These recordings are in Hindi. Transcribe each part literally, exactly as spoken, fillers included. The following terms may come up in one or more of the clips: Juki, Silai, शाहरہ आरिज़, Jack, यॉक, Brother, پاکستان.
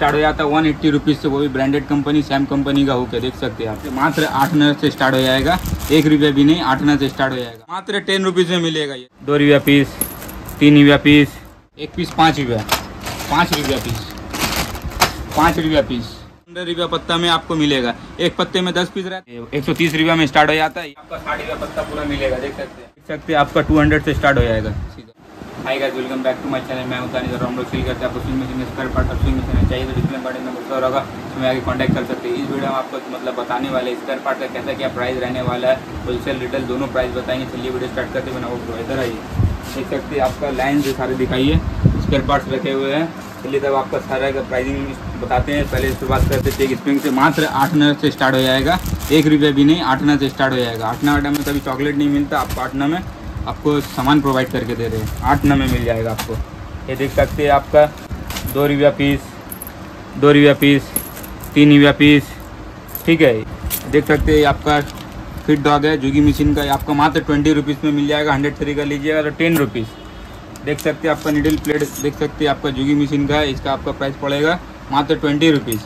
स्टार्ट हो जाता है वन एट्टी रुपीज़ से, वो भी ब्रांडेड कंपनी सैम कंपनी का होकर देख सकते हैं आप। मात्र आठ नौ से स्टार्ट हो जाएगा, एक रुपया भी नहीं, आठ नौ से स्टार्ट हो जाएगा। मात्र टेन रुपीज़ में मिलेगा ये। दो रुपया पीस, तीन रुपया पीस, एक पीस पाँच रुपया, पाँच रुपया पीस, पाँच रुपया पीस। पंद्रह रुपया पत्ता में आपको मिलेगा, एक पत्ते में दस पीस रहता है। एक सौ तीस रुपया में स्टार्ट हो जाता है। आपका साठ रुपया पत्ता पूरा मिलेगा, देख सकते हैं, देख सकते हैं आपका टू हंड्रेड से स्टार्ट हो जाएगा। Hi guys, welcome back to my channel. मैं उतानी जरा हम लोग फील करते हैं आपको स्विंग मशीन स्क्वायर पार्ट और स्विंग मशीन चाहिए तो डिस्प्ले बटन में बटन होगा, उसमें आगे कांटेक्ट कर सकते हैं। इस वीडियो में आपको मतलब बताने वाले स्क्वायर पार्ट का कैसा क्या प्राइस रहने वाला है, होलसेल रिटेल दोनों प्राइस बताएंगे। चलिए वीडियो स्टार्ट करते हैं। वो इधर आइए, देख सकते हैं आपका लाइन जो सारे दिखाइए स्क्वायर पार्ट्स रखे हुए हैं। चलिए तब आपका सारा का प्राइसिंग बताते हैं। पहले शुरुआत करते हैं चेक स्प्रिंग से। मात्र आठ नौ से स्टार्ट हो जाएगा, एक रुपये भी नहीं, आठ नौ से स्टार्ट हो जाएगा। आठ नौ में कभी चॉकलेट नहीं मिलता, आपको आठ नौ में आपको सामान प्रोवाइड करके दे रहे हैं। आठ नौ में मिल जाएगा आपको। ये देख सकते हैं आपका दो रुपया पीस, दो रुपया पीस, तीन रुपया पीस, ठीक है। देख सकते हैं आपका फिट डॉग है जुगी मशीन का, आपका मात्र ट्वेंटी रुपीज़ में मिल जाएगा। हंड्रेड थ्री का लीजिएगा तो टेन रुपीज़। देख सकते हैं आपका निडल प्लेट, देख सकते हैं आपका जुगी मशीन का है, इसका आपका प्राइस पड़ेगा मात्र ट्वेंटी रुपीज़।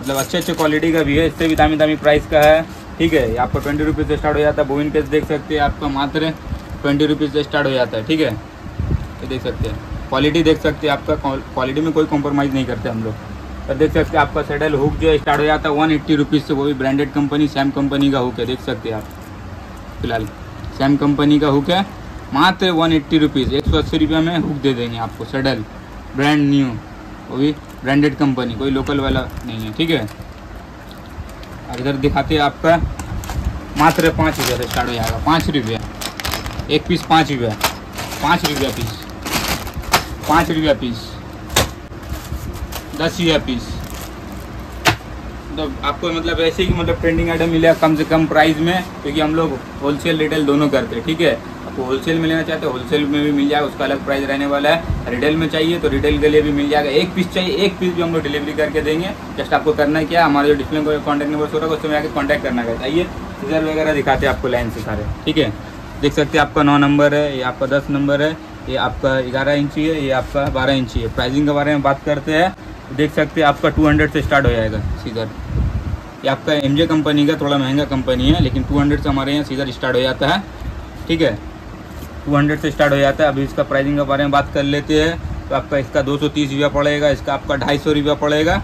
मतलब अच्छे अच्छे क्वालिटी का भी है, इससे भी दामी दामी प्राइस का है, ठीक है। आपका ट्वेंटी रुपीज़ से स्टार्ट हो जाता है। बोविन पेस्ट देख सकते हैं आपका मात्र ट्वेंटी रुपीज़ से स्टार्ट हो जाता है, ठीक है। ये देख सकते हैं क्वालिटी, देख सकते हैं आपका क्वालिटी में कोई कॉम्प्रोमाइज़ नहीं करते हम लोग। और देख सकते हैं आपका सैडल हुक जो है स्टार्ट हो जाता है वन एट्टी रुपीज़ से, वो भी ब्रांडेड कंपनी सैम कंपनी का हुक है, देख सकते हैं आप। फिलहाल सैम कंपनी का हुक है, मात्र वन एट्टी रुपीज़, एक सौ अस्सी रुपये में हुक दे देंगे आपको। सैडल ब्रांड न्यू, वो भी ब्रांडेड कंपनी, कोई लोकल वाला नहीं है, ठीक है। और इधर दिखाते हैं आपका मात्र पाँच रुपये से स्टार्ट हो जाएगा। पाँच रुपया एक पीस, पाँच रुपया, पाँच रुपया पीस, पाँच रुपया पीस, दस रुपया पीस। मतलब आपको मतलब ऐसे ही मतलब ट्रेंडिंग आइटम मिलेगा कम से कम प्राइस में, क्योंकि हम लोग होलसेल रिटेल दोनों करते हैं, ठीक है। आपको होलसेल में लेना चाहते हो होलसेल में भी मिल जाएगा, उसका अलग प्राइस रहने वाला है। रिटेल में चाहिए तो रिटेल के लिए भी मिल जाएगा। एक पीस चाहिए, एक पीस भी हम लोग डिलीवरी करके देंगे। जस्ट आपको करना क्या, हमारे जो डिस्प्ले को कॉन्टैक्ट नंबर हो रहा है उससे में आके कॉन्टैक्ट करना है। आइए सीजर वगैरह दिखाते हैं आपको लाइन से सारे, ठीक है। देख सकते हैं आपका नौ नंबर है, ये आपका दस नंबर है, ये आपका ग्यारह इंची है, ये आपका बारह इंची है। प्राइसिंग के बारे में बात करते हैं। देख सकते हैं आपका टू हंड्रेड से स्टार्ट हो जाएगा सीधर। ये आपका एमजे कंपनी का थोड़ा महंगा कंपनी है, लेकिन टू हंड्रेड से हमारे यहाँ सीधर स्टार्ट हो जाता है, ठीक है। टू हंड्रेड से स्टार्ट हो जाता है। अभी इसका प्राइसिंग के बारे में बात कर लेते हैं तो आपका इसका दो सौ तीस रुपया पड़ेगा, इसका आपका ढाई सौ रुपया पड़ेगा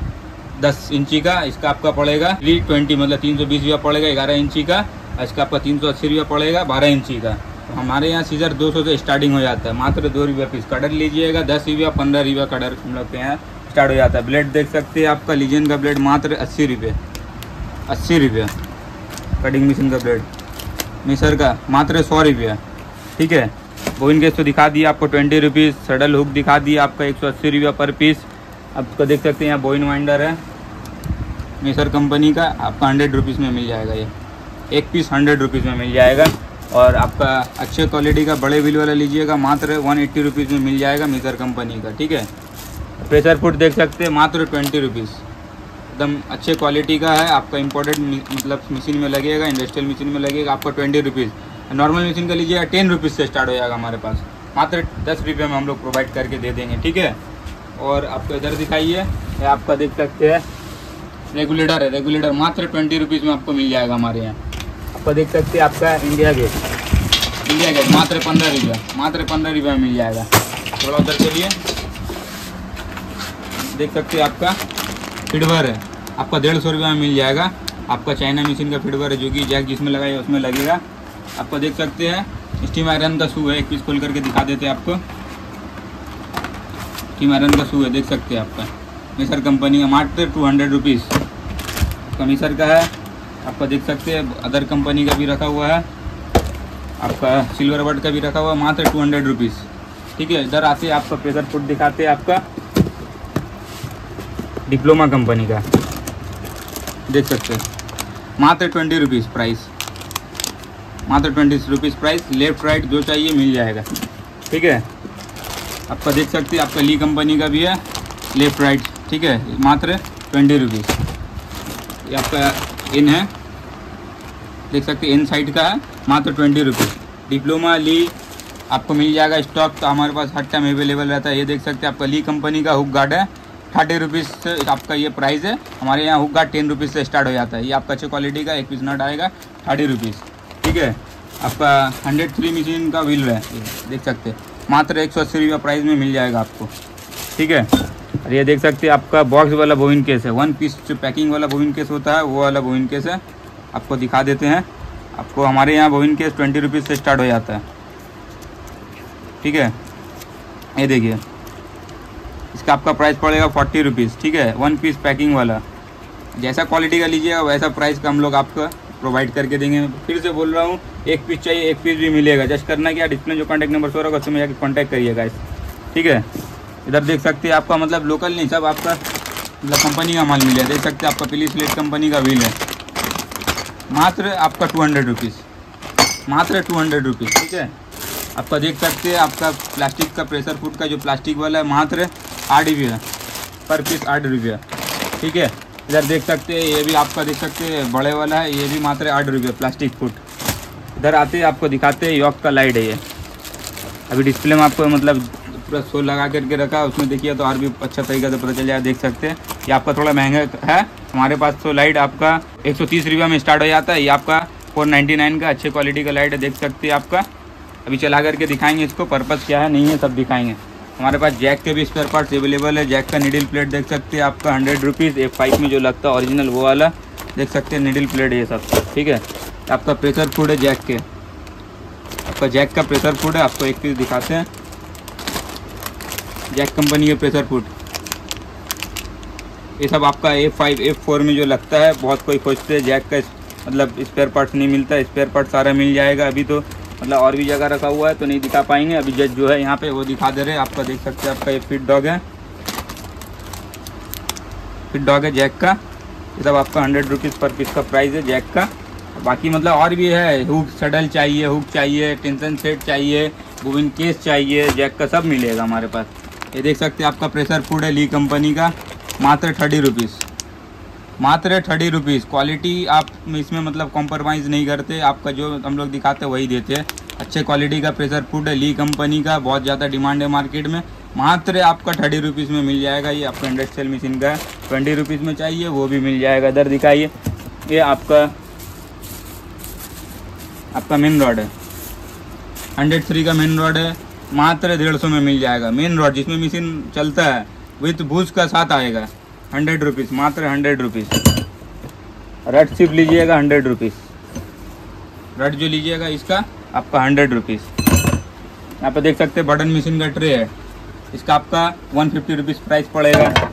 दस इंची का, इसका आपका पड़ेगा थ्री ट्वेंटी मतलब तीन सौ बीस रुपया पड़ेगा ग्यारह इंची का, इसका आपका तीन सौ अस्सी रुपया पड़ेगा बारह इंची का। तो हमारे यहाँ सीजर दो सौ से स्टार्टिंग हो जाता है, मात्र दो रुपया पीस। कटर लीजिएगा दस रुपया पंद्रह रुपया कटर हम लोग के यहाँ स्टार्ट हो जाता है। ब्लेड देख सकते हैं आपका लीजेंड का ब्लेड मात्र अस्सी रुपये, अस्सी रुपया। कटिंग मशीन का ब्लेड मिसर का मात्र सौ रुपया, ठीक है। बोइन केस तो दिखा दिया आपको ट्वेंटी रुपीज़। सडल हुक दिखा दिया आपका एक सौ अस्सी रुपया पर पीस। आपको देख सकते हैं यहाँ बोइन वाइंडर है मिसर कंपनी का, आपका हंड्रेड रुपीज़ में मिल जाएगा। ये एक पीस हंड्रेड रुपीज़ में मिल जाएगा। और आपका अच्छे क्वालिटी का बड़े बिल वाला लीजिएगा, मात्र वन एट्टी रुपीज़ में मिल जाएगा मिसर कंपनी का, ठीक है। प्रेशर फूड देख सकते हैं मात्र ट्वेंटी रुपीज़, एकदम अच्छे क्वालिटी का है। आपका इंपोर्टेड मतलब मशीन में लगेगा, इंडस्ट्रियल मशीन में लगेगा, आपका ट्वेंटी रुपीज़। नॉर्मल मशीन का लीजिएगा टेन रुपीज़ से स्टार्ट हो जाएगा हमारे पास, मात्र दस रुपये में हम लोग प्रोवाइड करके दे देंगे, ठीक है। और आपको इधर दिखाइए, आपका देख सकते हैं रेगुलेटर है, रेगुलेटर मात्र ट्वेंटी रुपीज़ में आपको मिल जाएगा हमारे यहाँ। आपको देख सकते हैं आपका इंडिया गेट, इंडिया गेट मात्र पंद्रह रुपया, मात्र पंद्रह रुपया मिल जाएगा। थोड़ा उधर के लिए देख सकते हैं आपका फीडवर है, आपका डेढ़ सौ रुपये में मिल जाएगा। आपका चाइना मशीन का फीडवर है जो कि जैक जिसमें लगाइए उसमें लगेगा। आपको देख सकते हैं स्टीम आयरन का शू है, एक पीस खोल करके दिखा देते हैं आपको। स्टीम आयरन का शू है, देख सकते हैं आपका मिसर कंपनी का मात्र टू हंड्रेड रुपीज़ का मिसर का है। आपका देख सकते हैं अदर कंपनी का भी रखा हुआ है, आपका सिल्वर बर्ड का भी रखा हुआ है, मात्र टू हंड्रेड रुपीज़, ठीक है। इधर आते हैं आपका प्रेशर फूड दिखाते हैं आपका डिप्लोमा कंपनी का, देख सकते हैं मात्र ट्वेंटी रुपीज़ प्राइस, मात्र twenty rupees price. Left right जो चाहिए मिल जाएगा, ठीक है। आपका देख सकते हैं आपका ली कंपनी का भी है लेफ़्ट राइट, ठीक है, मात्र ट्वेंटी रुपीज़। आपका इन है, देख सकते हैं इन साइड का है, मात्र ट्वेंटी रुपीज़। डिप्लोमा ली आपको मिल जाएगा स्टॉक तो हमारे पास हर टाइम अवेलेबल रहता है। ये देख सकते हैं आपका ली कंपनी का हुक गार्ड है, थर्टी रुपीज़ से आपका ये प्राइस है। हमारे यहाँ हुक्का टेन रुपीज़ से स्टार्ट हो जाता है। ये आपका अच्छे क्वालिटी का एक पीस नट आएगा थर्टी रुपीज़, ठीक है। आपका हंड्रेड थ्री मशीन का व्हील है, देख सकते हैं, मात्र एक सौ अस्सी रुपये प्राइस में मिल जाएगा आपको, ठीक है। और ये देख सकते हैं आपका बॉक्स वाला बोविन केस है, वन पीस जो पैकिंग वाला बोविन केस होता है वो वाला बोविन केस है। आपको दिखा देते हैं, आपको हमारे यहाँ बोविन केस ट्वेंटी रुपीज़ से स्टार्ट हो जाता है, ठीक है। ये देखिए इसका आपका प्राइस पड़ेगा फोर्टी रुपीज़, ठीक है, वन पीस पैकिंग वाला। जैसा क्वालिटी का लीजिएगा वैसा प्राइस का हम लोग आपको प्रोवाइड करके देंगे। फिर से बोल रहा हूँ, एक पीस चाहिए एक पीस भी मिलेगा। जस्ट करना क्या, डिस्प्ले जो कॉन्टैक्ट नंबर सो रहा है उसमें जाकर कॉन्टैक्ट करिएगा, ठीक है। इधर देख सकते हैं आपका मतलब लोकल नहीं, सब आपका मतलब कंपनी का माल मिलेगा। देख सकते हैं आपका पिली स्लेट कंपनी का व्हील है, मात्र आपका टू हंड्रेड रुपीज़, मात्र टू हंड्रेड रुपीज़, ठीक है। आपका देख सकते हैं आपका प्लास्टिक का प्रेशर फूड का जो प्लास्टिक वाला है, मात्र आठ रुपया पर पीस, आठ रुपया, ठीक है। इधर देख सकते हैं ये भी आपका देख सकते हैं बड़े वाला है, ये भी मात्र आठ रुपया प्लास्टिक फूड। इधर आते हैं आपको दिखाते हैं यॉक का लाइट है। ये अभी डिस्प्ले में आपको मतलब पूरा शो लगा करके रखा, उसमें देखिए तो और भी अच्छा तरीका से पता चल जाए। देख सकते हैं ये आपका थोड़ा महंगा है, हमारे पास तो लाइट आपका एक सौ तीस रुपया में स्टार्ट हो जाता है। ये आपका फोर नाइन्टी नाइन का अच्छे क्वालिटी का लाइट है, देख सकते हैं आपका। अभी चला करके दिखाएंगे इसको, पर्पस क्या है नहीं है सब दिखाएंगे। हमारे पास जैक के भी स्पेयर पार्ट्स अवेलेबल है। जैक का निडल प्लेट देख सकते हैं आपका हंड्रेड रुपीज़, एक पाइप में जो लगता है ओरिजिनल वो वाला, देख सकते हैं निडल प्लेट ये सब, ठीक है। आपका प्रेशर फूड है जैक के, आपका जैक का प्रेशर फूड है। आपको एक पीस दिखाते हैं, जैक कंपनी के प्रेशर फूड ये सब आपका ए फाइव ए फोर में जो लगता है। बहुत कोई खोजते हैं जैक का मतलब स्पेयर पार्ट्स नहीं मिलता, स्पेयर पार्ट सारा मिल जाएगा। अभी तो मतलब और भी जगह रखा हुआ है तो नहीं दिखा पाएंगे, अभी जस्ट जो है यहाँ पे वो दिखा दे रहे हैं। आपका देख सकते हैं आपका ये फिट डॉग है, फिट डॉग है जैक का। ये सब आपका हंड्रेड रुपीज़ पर पीस का प्राइस है जैक का। बाकी मतलब और भी है, हुक सडल चाहिए, हुक चाहिए, टेंशन सेट चाहिए, बोबिन केस चाहिए, जैक का सब मिलेगा हमारे पास। ये देख सकते हैं आपका प्रेशर फूड है ली कंपनी का, मात्र थर्टी रुपीज़, मात्र थर्टी रुपीज़। क्वालिटी आप इसमें मतलब कॉम्प्रोमाइज़ नहीं करते, आपका जो हम लोग दिखाते वही देते हैं। अच्छे क्वालिटी का प्रेशर फूड है ली कंपनी का, बहुत ज़्यादा डिमांड है मार्केट में। मात्र आपका थर्टी रुपीज़ में मिल जाएगा। ये आपका हंड्रेड सेल मशीन का है, ट्वेंटी रुपीज़ में चाहिए वो भी मिल जाएगा। इधर दिखाइए, ये आपका आपका मेन रॉड है, हंड्रेड थ्री का मेन रॉड है, मात्र डेढ़ सौ में मिल जाएगा। मेन रॉड जिसमें मशीन चलता है विथ भूस का साथ आएगा, हंड्रेड रुपीज़, मात्र हंड्रेड रुपीज़। रट सिर्फ लीजिएगा हंड्रेड रुपीज़, रट जो लीजिएगा इसका आपका हंड्रेड रुपीज़। यहाँ पर देख सकते हैं बटन मशीन का ट्रे है, इसका आपका वन फिफ्टी रुपीज़ प्राइस पड़ेगा।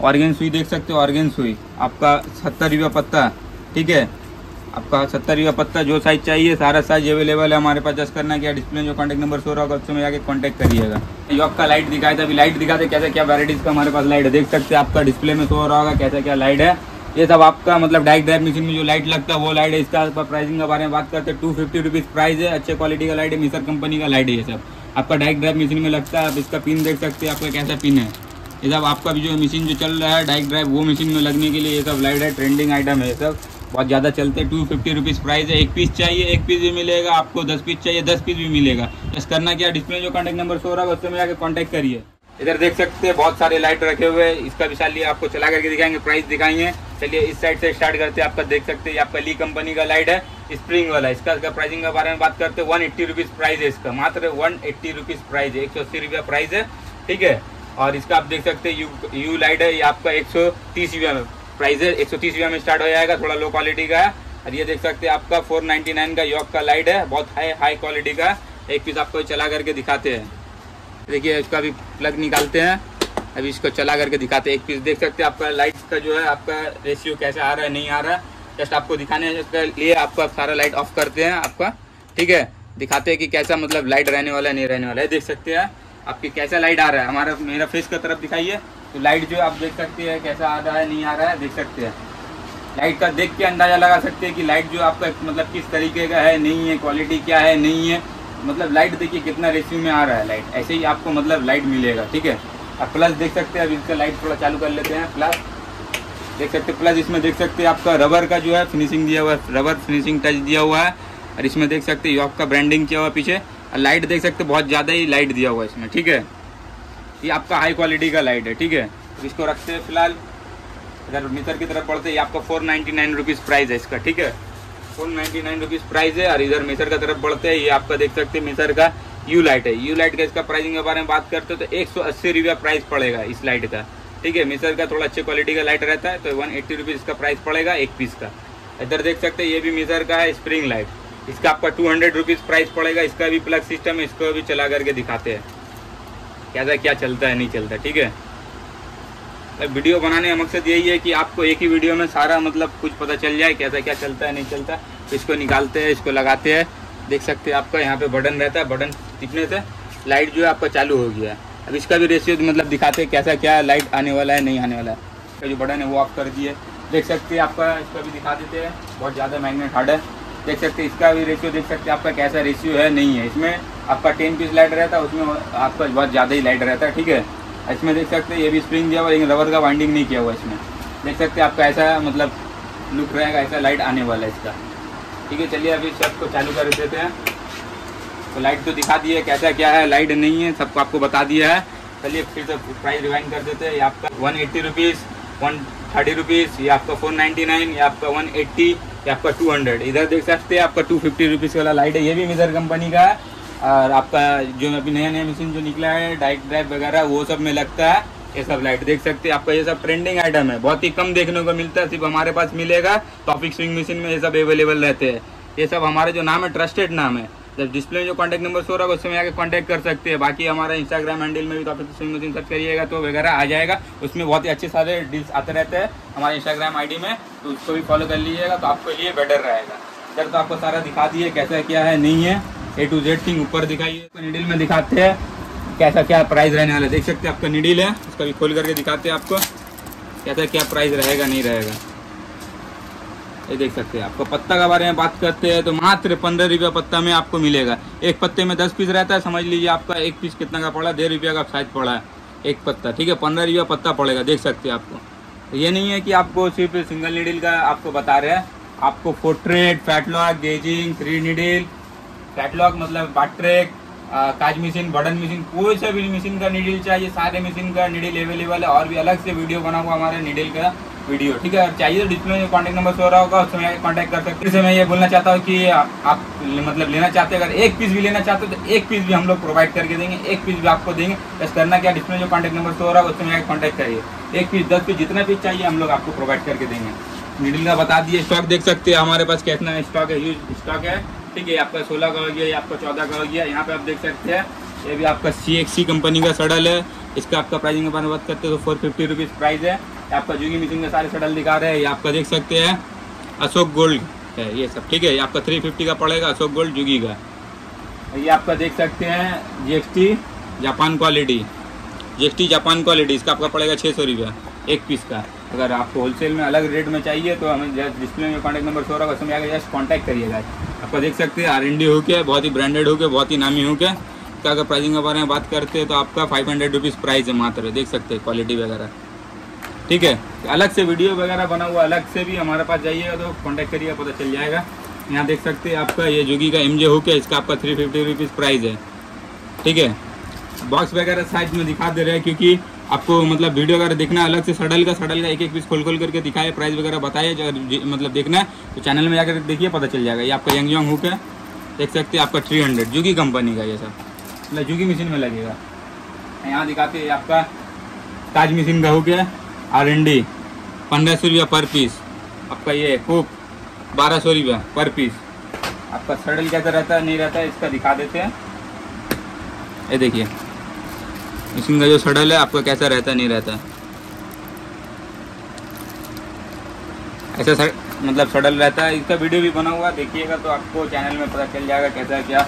ऑर्गेन सुई देख सकते हो, ऑर्गेन सुई आपका सत्तर रुपया पत्ता, ठीक है, आपका सत्तर रुपया पत्ता। जो साइज़ चाहिए सारा साइज अवेलेबल है हमारे पास। जस्ट करना क्या, डिस्प्ले जो कॉन्टैक्ट नंबर सो रहा होगा उसमें जाके कॉन्टैक्ट करिएगा। यॉक का लाइट दिखाया था, अभी लाइट दिखाते कैसे क्या वैराइटीज़ का हमारे पास लाइट है। देख सकते हैं आपका डिस्प्ले में सो रहा होगा कैसे क्या लाइट है। ये सब आपका मतलब डायरेक्ट ड्राइव मशीन में जो लाइट लगता है वो लाइट है। इसका प्राइसिंग के बारे में बात करते हैं, टू फिफ्टी रुपीज़ प्राइस है, अच्छे क्वालिटी का लाइट है, मिसर कंपनी का लाइट है। ये सब आपका डायरेक्ट ड्राइव मशीन में लगता है। आप इसका पिन देख सकते हैं आपका कैसा पिन है। ये सब आपका भी जो मशीन जो चल रहा है डायरेक्ट ड्राइव वो मशीन में लगने के लिए ये सब लाइट है, ट्रेंडिंग आइटम है। ये सब बहुत ज़्यादा चलते हैं। टू फिफ्टी रुपीज़ प्राइस है। एक पीस चाहिए एक पीस भी मिलेगा, आपको दस पीस चाहिए दस पीस भी मिलेगा। बस करना क्या, डिस्प्ले जो कॉन्टैक्ट नंबर सो रहा है उसमें जाकर कॉन्टैक्ट करिए। इधर देख सकते हैं बहुत सारे लाइट रखे हुए हैं। इसका विशाल लिए आपको चला करके दिखाएंगे, प्राइस दिखाएंगे। चलिए इस साइड से स्टार्ट करते हैं। आपका देख सकते हैं आपका ली कंपनी का लाइट है, स्प्रिंग वाला। इसका इसका प्राइसिंग के बारे में बात करते हैं, वन एट्टी रुपीज़ प्राइस है इसका, मात्र वन एट्टी रुपीज़ प्राइस है, एक सौ अस्सी रुपया प्राइस है, ठीक है। और इसका आप देख सकते हैं यू यू लाइट है, ये आपका एक सौ तीस रुपया में प्राइस है, एक सौ तीस रुपया में स्टार्ट हो जाएगा, थोड़ा लो क्वालिटी का है। और ये देख सकते हैं आपका फोर नाइन्टी नाइन का यॉक का लाइट है, बहुत हाई हाई क्वालिटी का। एक पीस आपको चला करके दिखाते हैं, देखिए इसका भी प्लग निकालते हैं, अभी इसको चला करके दिखाते हैं। एक पीस देख सकते हैं आपका लाइट का जो है आपका रेशियो कैसे आ रहा है नहीं आ रहा है, जस्ट आपको दिखाने के लिए आपका सारा लाइट ऑफ करते हैं आपका, ठीक है। दिखाते हैं कि कैसा मतलब लाइट रहने वाला है नहीं रहने वाला है। देख सकते हैं आपकी कैसा लाइट आ रहा है, हमारा मेरा फेस की तरफ दिखाइए तो लाइट जो आप देख सकते हैं कैसा आ रहा है नहीं आ रहा है। देख सकते हैं लाइट का देख के अंदाज़ा लगा सकते हैं कि लाइट जो आपका मतलब किस तरीके का है नहीं है, क्वालिटी क्या है नहीं है। मतलब लाइट देखिए कितना रेशियो में आ रहा है लाइट, ऐसे ही आपको मतलब लाइट मिलेगा, ठीक है। अब प्लस देख सकते हैं, अब इसका लाइट थोड़ा चालू कर लेते हैं। प्लस देख सकते हैं, प्लस इसमें देख सकते हैं आपका रबर का जो है फिनिशिंग दिया हुआ है, रबर फिनिशिंग टच दिया हुआ है। और इसमें देख सकते हैं यॉक का ब्रांडिंग किया हुआ पीछे। और लाइट देख सकते बहुत ज़्यादा ही लाइट दिया हुआ है इसमें, ठीक है। ये आपका हाई क्वालिटी का लाइट है, ठीक है। जिसको रखते हैं फिलहाल इधर भीतर की तरफ पड़ते हैं। आपका four ninety nine rupees price है इसका, ठीक है, four ninety nine rupees price है। और इधर मीटर का तरफ बढ़ते हैं, ये आपका देख सकते हैं मीटर का यू लाइट है। यू लाइट का इसका प्राइसिंग के बारे में बात करते हैं तो एक सौ अस्सी रुपया प्राइस पड़ेगा इस लाइट का, ठीक है। मीटर का थोड़ा अच्छी क्वालिटी का लाइट रहता है तो वन एट्टी रुपीज़ इसका प्राइस पड़ेगा एक पीस का। इधर देख सकते हैं ये भी मीटर का है स्प्रिंग लाइट, इसका आपका टू हंड्रेड रुपीज़ प्राइस पड़ेगा। इसका भी प्लग सिस्टम है, इसको भी चला करके दिखाते हैं कैसा क्या चलता है नहीं चलता, ठीक है। वीडियो बनाने का मकसद यही है कि आपको एक ही वीडियो में सारा मतलब कुछ पता चल जाए कैसा क्या चलता है नहीं चलता। तो इसको निकालते हैं, इसको लगाते हैं, देख सकते हैं आपका यहाँ पे बटन रहता है, बटन टिपने से लाइट जो है आपका चालू हो गया है। अब इसका भी रेशियो मतलब दिखाते हैं कैसा क्या लाइट आने वाला है नहीं आने वाला है। इसका जो बटन है वो ऑफ कर दिए, देख सकते हैं आपका। इसका भी दिखा देते हैं, बहुत ज़्यादा मैग्नेट हार्ड है, देख सकते हैं। इसका भी रेशियो देख सकते हैं आपका कैसा रेशियो है नहीं है। इसमें आपका टेन पीस लाइट रहता है, उसमें आपका बहुत ज़्यादा ही लाइट रहता है, ठीक है। इसमें देख सकते हैं ये भी स्प्रिंग दिया हुआ लेकिन रबर का वाइंडिंग नहीं किया हुआ इसमें, देख सकते हैं आपका ऐसा मतलब लुक रहेगा, ऐसा लाइट आने वाला है इसका, ठीक है। चलिए अभी सबको चालू कर देते हैं। तो लाइट तो दिखा दी है कैसा क्या है, लाइट नहीं है सबको आपको बता दिया है। चलिए फिर से प्राइस रिवाइंड कर देते हैं। ये आपका one eighty rupees, one thirty rupees, ये आपका फोर नाइन्टी नाइन, ये आपका वन एट्टी, ये आपका टू हंड्रेड। इधर देख सकते हैं आपका टू फिफ्टी रुपीज़ वाला लाइट है, ये भी मिजर कंपनी का है। और आपका जो अभी नया नया मशीन जो निकला है डाइट ड्राइव वगैरह वो सब में लगता है ये सब लाइट, देख सकते हैं आपका। ये सब ट्रेंडिंग आइटम है, बहुत ही कम देखने को मिलता है, सिर्फ हमारे पास मिलेगा। टॉपिक स्विंग मशीन में ये सब अवेलेबल रहते हैं। ये सब हमारे जो नाम है ट्रस्टेड नाम है, जब डिस्प्ले में जो कॉन्टैक्ट नंबर शो रहा है उसमें आके कॉन्टैक्ट कर सकते हैं। बाकी हमारा इंस्टाग्राम हैंडल में भी टॉपिक स्विंग मशीन सर्च करिएगा तो वगैरह आ जाएगा, उसमें बहुत ही अच्छे सारे डील्स आते रहते हैं हमारे इंस्टाग्राम आई डी में, तो उसको भी फॉलो कर लीजिएगा तो आपके लिए बेटर रहेगा। इधर तो आपको सारा दिखा दिए कैसा क्या है नहीं है, ए टू जेड थिंग ऊपर दिखाइए। निडिल में दिखाते हैं कैसा क्या प्राइस रहने वाला है, देख सकते हैं आपका निडिल है, उसका भी खोल करके दिखाते हैं आपको कैसा क्या प्राइस रहेगा नहीं रहेगा। ये देख सकते हैं आपको पत्ता के बारे में बात करते हैं तो मात्र पंद्रह रुपया पत्ता में आपको मिलेगा। एक पत्ते में दस पीस रहता है, समझ लीजिए आपका एक पीस कितना का पड़ा, डेढ़ रुपया का शायद पड़ा है एक पत्ता, ठीक है। पंद्रह रुपया पत्ता पड़ेगा, देख सकते हैं आपको। ये नहीं है कि आपको सिर्फ सिंगल निडिल का आपको बता रहे हैं, आपको फोर्ट्रेट, फैटलॉक, गेजिंग, थ्री निडिल, कैटलॉग मतलब बाट्रेक, काज मशीन, बटन मशीन, कोई सा भी मशीन का नीडल चाहिए सारे मशीन का नीडल अवेलेबल है। और भी अलग से वीडियो बना हुआ हमारे नीडल का वीडियो, ठीक है। चाहिए तो डिस्प्ले में कॉन्टैक्ट नंबर शो रहा होगा उससे कॉन्टैक्ट कर सकते हैं। फिर मैं ये बोलना चाहता हूँ कि आप, आप मतलब लेना चाहते हैं, अगर एक पीस भी लेना चाहते हो तो एक पीस भी हम लोग प्रोवाइड करके देंगे, एक पीस भी आपको देंगे। बस करना क्या, डिस्प्ले में जो कॉन्टैक्ट नंबर शो रहा है उससे मैं कॉन्टैक्ट करिए, एक पीस, दस पीस, जितना पीस चाहिए हम लोग आपको प्रोवाइड करके देंगे। नीडल का बता दिए, स्टॉक देख सकते हैं हमारे पास कितना स्टॉक है, यूज स्टॉक है, ठीक है। आपका सोलह का हो गया, ये आपका चौदह का हो गया। यहाँ पे आप देख सकते हैं ये भी आपका सी कंपनी का सडल है, इसका आपका प्राइसिंग के बारे में बात करते हैं तो फोर फिफ्टी रुपीज़ प्राइस है। आपका जुगी मशीन का सारे सडल दिखा रहे हैं, ये आपका देख सकते हैं अशोक गोल्ड है ये सब, ठीक है। आपका थ्री फिफ्टी का पड़ेगा अशोक गोल्ड जुगी का। ये आपका देख सकते हैं G S T Japan quality, G S T Japan quality, इसका आपका पड़ेगा छः सौ रुपया एक पीस का। अगर आपको होलसेल में अलग रेट में चाहिए तो हमें डिस्प्ले में कॉन्टैक्ट नंबर शो रहा है उसमें आगे जस्ट कॉन्टैक्ट करिएगा। आपका देख सकते हैं आर एन डी होके, बहुत ही ब्रांडेड होके, बहुत ही नामी होके। इसका अगर प्राइसिंग के बारे में बात करते हैं तो आपका फाइव हंड्रेड रुपीज़ प्राइस है मात्र, देख सकते हैं क्वालिटी वगैरह, ठीक है। अलग से वीडियो वगैरह बना हुआ अलग से भी हमारे पास जाइएगा तो कॉन्टैक्ट करिएगा, पता चल जाएगा। यहाँ देख सकते हैं आपका ये जुगी का एम जे होके, इसका आपका थ्री फिफ्टी रुपीज़ प्राइस है, ठीक है। बॉक्स वगैरह साइज में दिखा दे रहे हैं क्योंकि आपको मतलब वीडियो वगैरह देखना अलग से सडल का सडल का एक एक पीस खोल खोल करके दिखाए, प्राइस वगैरह बताए, अगर मतलब देखना है तो चैनल में जाकर देखिए पता चल जाएगा। ये आपका यंग यंग हुक है, देख सकते हैं आपका थ्री हंड्रेड जुगी कंपनी का, ये सब मतलब जुगी मशीन में लगेगा। यहाँ दिखाते हैं आपका ताज मशीन का हुक है, आर एन डी पंद्रह सौ रुपया पर पीस, आपका ये हुक बारह सौ रुपया पर पीस। आपका सडल कैसा रहता है नहीं रहता है इसका दिखा देते हैं। ये देखिए मशीन का जो सडल है आपका कैसा रहता है नहीं रहता है, ऐसा सर, मतलब सडल रहता है। इसका वीडियो भी बना हुआ देखिएगा तो आपको चैनल में पता चल जाएगा कैसा क्या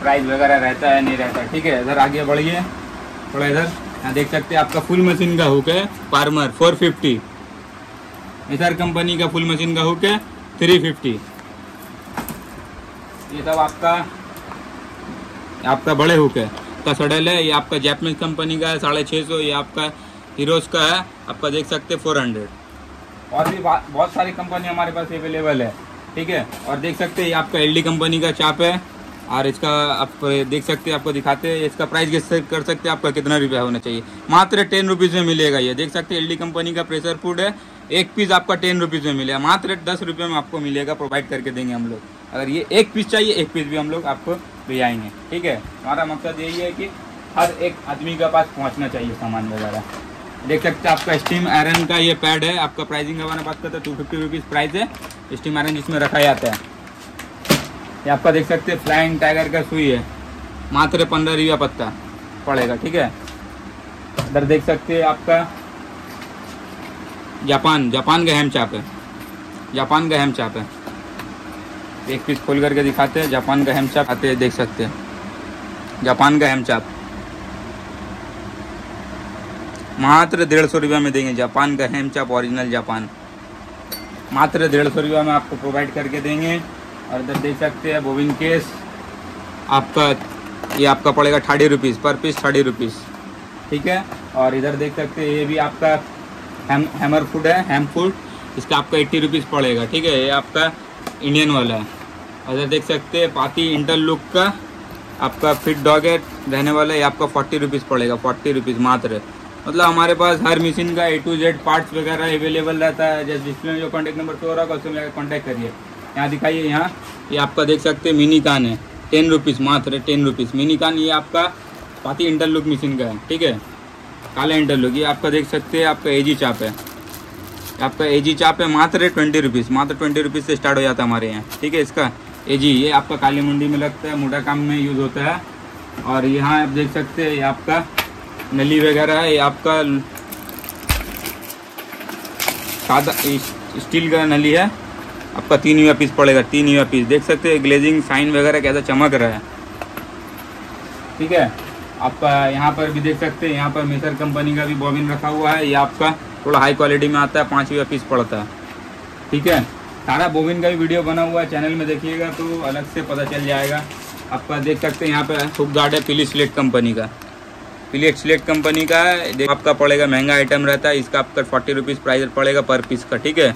प्राइस वगैरह रहता है नहीं रहता है, ठीक है। इधर आगे बढ़िए थोड़ा, इधर यहाँ देख सकते हैं आपका फुल मशीन का हुक है फार्मर फोर फिफ्टी, इधर कंपनी का फुल मशीन का हुक है थ्री फिफ्टी। ये सब आपका आपका बड़े हुक है का सडल है, ये आपका जैपनीज कंपनी का है साढ़े छः सौ, ये आपका हीरोज का है, आपका देख सकते हैं फोर हंड्रेड। और भी बहुत सारी कंपनी हमारे पास अवेलेबल है, ठीक है। और देख सकते हैं ये आपका एल डी कंपनी का चाप है, और इसका आप देख सकते हैं, आपको दिखाते हैं इसका प्राइस गेस कर सकते हैं आपका कितना रुपया होना चाहिए। मात्र टेन रुपीज़ में मिलेगा। ये देख सकते हैं एल डी कंपनी का प्रेशर फूड है, एक पीस आपका टेन रुपीज़ में मिलेगा। मात्र दस रुपये में आपको मिलेगा, प्रोवाइड करके देंगे हम लोग। अगर ये एक पीस चाहिए, एक पीस भी हम लोग आपको भेजाएंगे। ठीक है, हमारा मकसद यही है कि हर एक आदमी के पास पहुँचना चाहिए सामान वगैरह। देख सकते हैं आपका स्टीम आयरन का ये पैड है, आपका प्राइसिंग का मैंने बात करता है टू फिफ्टी रुपीज़ प्राइस है। स्टीम आयरन जिसमें रखा जाता है। ये आपका देख सकते हैं फ्लाइंग टाइगर का सुई है, मात्र पंद्रह रुपया पत्ता पड़ेगा। ठीक है, इधर देख सकते हैं आपका जापान जापान का हेम चाप है, जापान का हेम चाप है। एक पीस खोल करके दिखाते हैं, जापान का हेम चाप आते हैं। देख सकते हैं जापान का हेम चाप मात्र डेढ़ सौ रुपये में देंगे। जापान का हेम चाप ओरिजिनल जापान मात्र डेढ़ सौ रुपये में आपको प्रोवाइड करके देंगे। और इधर देख सकते हैं बोबिन केस आपका, ये आपका पड़ेगा thirty rupees per piece, thirty rupees. ठीक है, और इधर देख सकते हैं ये भी आपका हैम हैमर फूड है, हैम फूड, इसका आपका एट्टी रुपीज़ पड़ेगा। ठीक है, ये आपका इंडियन वाला है। और इधर देख सकते हैं पाती इंटरलुक का आपका फिट डॉग है रहने वाला, ये आपका फोर्टी रुपीज़ पड़ेगा, फोर्टी रुपीज़ मात्र। मतलब हमारे पास हर मशीन का ए टू जेड पार्ट्स वगैरह अवेलेबल रहता है। जैसे डिस्प्ले में जो कॉन्टैक्ट नंबर शो हो रहा है उसमें जाकर कॉन्टैक्ट करिए। यहाँ दिखाइए, यहाँ ये आपका देख सकते हैं मिनी कान है, टेन रुपीज़ मात्र, टेन रुपीज़ मिनी कान। ये आपका पाती इंटरलुक मशीन का है। ठीक है, काला इंटरलुक। ये आपका देख सकते हैं आपका एजी चाप है, आपका एजी चाप है मात्र ट्वेंटी रुपीज़, मात्र ट्वेंटी रुपीज़ से स्टार्ट हो जाता है हमारे यहाँ। ठीक है, इसका एजी ये आपका काली मंडी में लगता है, मुडा काम में यूज़ होता है। और यहाँ आप देख सकते हैं ये आपका नली वगैरह है, ये आपका सादा स्टील का नली है, आपका तीन युवा पीस पड़ेगा, तीन युवा पीस। देख सकते हैं ग्लेजिंग साइन वगैरह कैसा चमक रहा है। ठीक है, आपका यहाँ पर भी देख सकते हैं, यहाँ पर मेसर कंपनी का भी बॉबिन रखा हुआ है। ये आपका थोड़ा हाई क्वालिटी में आता है, पाँच युवा पीस पड़ता है। ठीक है, सारा बॉबिन का भी वीडियो बना हुआ है, चैनल में देखिएगा तो अलग से पता चल जाएगा। आपका देख सकते हैं यहाँ पर हुक गार्ड है, पिली स्लेट कंपनी का, प्लेट सिलेक्ट कंपनी का है। आपका पड़ेगा महंगा आइटम रहता है, इसका आपका फोर्टी रुपीज़ प्राइस पड़ेगा पर पीस का। ठीक है,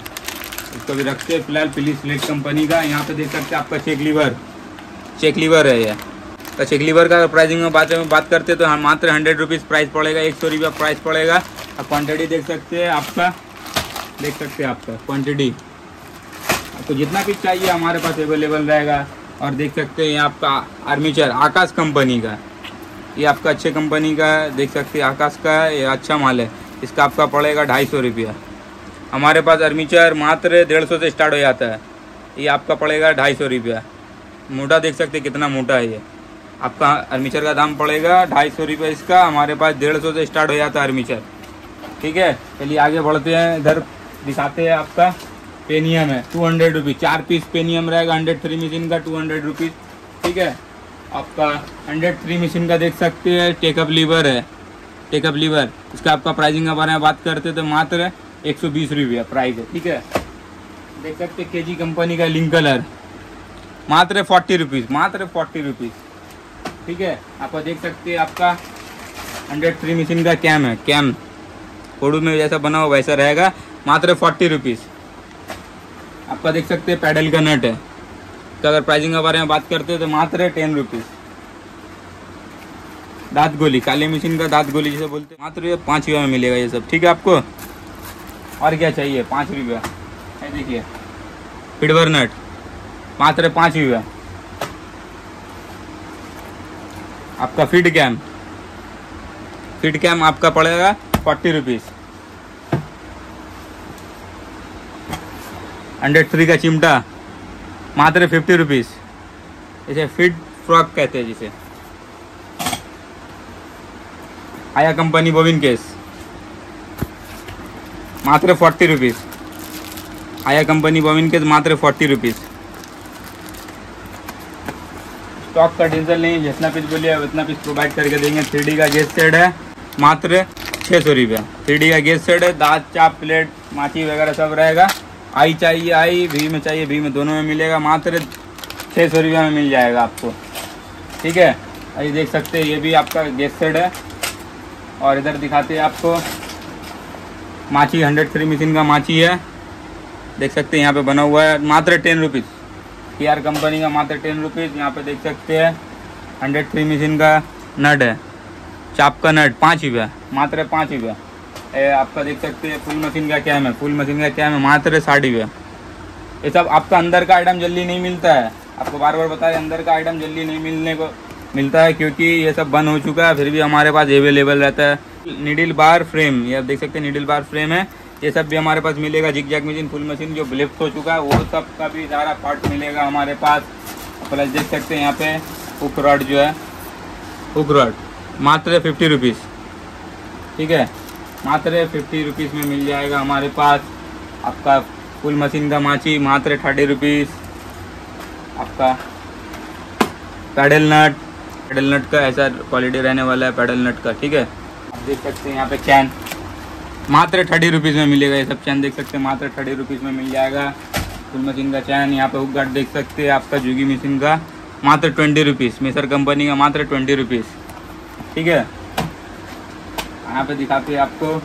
इसको भी रखते हैं फिलहाल, पिली सिलेक्ट कंपनी का। यहाँ पे देख सकते हैं आपका चेक लीवर, चेक लीवर है ये। तो चेक लीवर का प्राइसिंग में बात में बात करते हैं तो हम मात्र हंड्रेड रुपीज़ प्राइस पड़ेगा, एक सौ रुपया प्राइस पड़ेगा। और क्वान्टिटी देख सकते हैं आपका, देख सकते हैं आपका क्वान्टिटी आपको जितना पीस चाहिए हमारे पास अवेलेबल रहेगा। और देख सकते हैं ये आपका आर्मीचर आकाश कंपनी का, ये आपका अच्छे कंपनी का है, देख सकते हैं आकाश का है, ये अच्छा माल है। इसका आपका पड़ेगा ढाई सौ रुपया। हमारे पास आर्मीचर मात्र डेढ़ सौ से स्टार्ट हो जाता है, ये आपका पड़ेगा ढाई सौ रुपया। मोटा देख सकते हैं कितना मोटा है, ये आपका आर्मीचर का दाम पड़ेगा ढाई सौ रुपया। इसका हमारे पास डेढ़ सौ से स्टार्ट हो जाता है आर्मीचर। ठीक है, चलिए आगे बढ़ते हैं। इधर दिखाते हैं आपका पेनियम है, टू हंड्रेड रुपीज़ चार पीस पेनियम रहेगा, हंड्रेड थ्री मशीन का टू हंड्रेड रुपीज़। ठीक है, आपका हंड्रेड थ्री मशीन का देख सकते हैं टेकअप लीवर है, टेकअप लीवर। इसका आपका प्राइसिंग के बारे में बात करते हैं तो मात्र एक सौ बीस रुपया प्राइस है। ठीक है, देख सकते हैं केजी कंपनी का लिंक कलर, मात्र फोर्टी रुपीज़, मात्र फोर्टी रुपीज़। ठीक है, आपका देख सकते हैं आपका हंड्रेड थ्री मशीन का कैम है, कैम कोडू में जैसा बना हो वैसा रहेगा, मात्र फोर्टी रुपीज़। आपका देख सकते हैं पैडल का नट है, तो अगर प्राइसिंग के बारे में बात करते हैं तो मात्र टेन रुपीज़। दाँत गोली, काली मशीन का दाँत गोली जिसे बोलते हैं, मात्र पाँच रुपये में मिलेगा ये सब। ठीक है, आपको और क्या चाहिए, पाँच रुपया है। देखिए पिडवर नट, मात्र पाँच रुपया। आपका फिट कैम, फिट कैम आपका पड़ेगा फोर्टी रुपीज़। हंड्रेड थ्री का चिमटा मात्र फिफ्टी रुपीज़, इसे फिट फ्रॉक कहते हैं जिसे। आया कंपनी बोबिन केस, मात्र फोर्टी रुपीज़। आया कंपनी बोबिन केस मात्र फोर्टी रुपीज़। स्टॉक का डीजल नहीं, जितना पीस बोलिए उतना पीस प्रोवाइड करके देंगे। थ्री डी का गैस सेट है, मात्र छः सौ रुपया। थ्री डी का गैस सेट है, दाँत चाप प्लेट माची वगैरह सब रहेगा। आई चाहिए आई, भी में चाहिए भी में, दोनों में मिलेगा, मात्र छः सौ रुपये में मिल जाएगा आपको। ठीक है, ये देख सकते हैं ये भी आपका गैस सेट है। और इधर दिखाते हैं आपको माची, हंड्रेड थ्री मशीन का माची है, देख सकते हैं यहाँ पे बना हुआ है, मात्र ten rupees. P R company का मात्र टेन रुपीज़। यहाँ पे देख सकते हैं हंड्रेड थ्री मशीन का नट है, चाप का नट पाँच रुपया, मात्र पाँच रुपया। ये आपका देख सकते हैं फुल मशीन का कैम है, फुल मशीन का कैम है मात्र साठ रुपया। ये सब आपका अंदर का आइटम जल्दी नहीं मिलता है, आपको बार बार बता रहे अंदर का आइटम जल्दी नहीं मिलने को मिलता है क्योंकि ये सब बंद हो चुका है, फिर भी हमारे पास अवेलेबल रहता है। निडल बार फ्रेम, ये आप देख सकते हैं निडल बार फ्रेम है, ये सब भी हमारे पास मिलेगा। Zig zag machine full machine जो ब्लिप्स हो चुका है वो सब का भी सारा पार्ट मिलेगा हमारे पास। प्लस देख सकते हैं यहाँ पे हुक रॉड जो है, हुक रॉड मात्र फिफ्टी रुपीज़, ठीक है, मात्र फिफ्टी रुपीज़ में मिल जाएगा हमारे पास। आपका फुल मशीन का माची मात्र थर्टी रुपीज़। आपका पैडल नट, पैडल नट का ऐसा क्वालिटी रहने वाला है पैडल नट का, ठीक है। आप देख सकते हैं यहाँ पे चैन मात्र थर्टी रुपीज़ में मिलेगा, ये सब चैन देख सकते हैं मात्र थर्टी रुपीज़ में मिल जाएगा। फुल मशीन का चैन यहाँ पे हुक गार्ड देख सकते हैं, आपका जुगी मशीन का मात्र ट्वेंटी रुपीज़, मिसर कंपनी का मात्र ट्वेंटी रुपीज़, ठीक है। यहाँ पे दिखाते हैं आपको